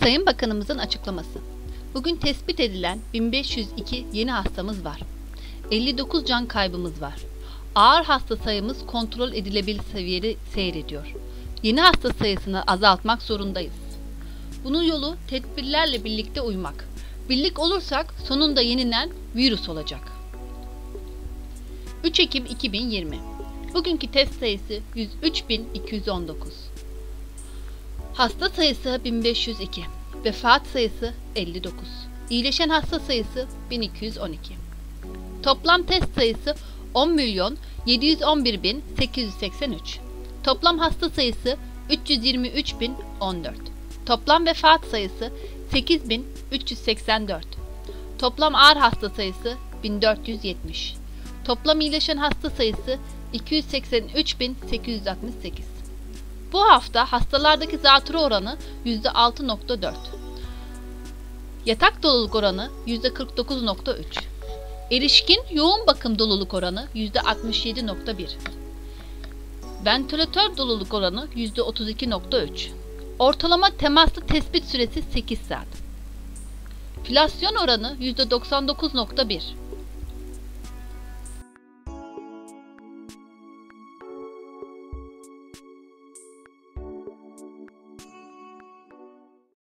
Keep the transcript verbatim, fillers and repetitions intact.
Sayın Bakanımızın açıklaması. Bugün tespit edilen bin beş yüz iki yeni hastamız var. elli dokuz can kaybımız var. Ağır hasta sayımız kontrol edilebilir seviyede seyrediyor. Yeni hasta sayısını azaltmak zorundayız. Bunun yolu tedbirlerle birlikte uymak. Birlik olursak sonunda yenilen virüs olacak. üç Ekim iki bin yirmi. Bugünkü test sayısı yüz üç bin iki yüz on dokuz. Hasta sayısı bin beş yüz iki. Vefat sayısı elli dokuz. İyileşen hasta sayısı bin iki yüz on iki. Toplam test sayısı on milyon yedi yüz on bir bin sekiz yüz seksen üç. Toplam hasta sayısı üç yüz yirmi üç bin on dört. Toplam vefat sayısı sekiz bin üç yüz seksen dört. Toplam ağır hasta sayısı bin dört yüz yetmiş. Toplam iyileşen hasta sayısı iki yüz seksen üç bin sekiz yüz altmış sekiz. Bu hafta hastalardaki zatürre oranı yüzde altı nokta dört. Yatak doluluk oranı yüzde kırk dokuz nokta üç. Erişkin yoğun bakım doluluk oranı yüzde altmış yedi nokta bir. Ventilatör doluluk oranı yüzde otuz iki nokta üç. Ortalama temaslı tespit süresi sekiz saat. Filasyon oranı yüzde doksan dokuz nokta bir.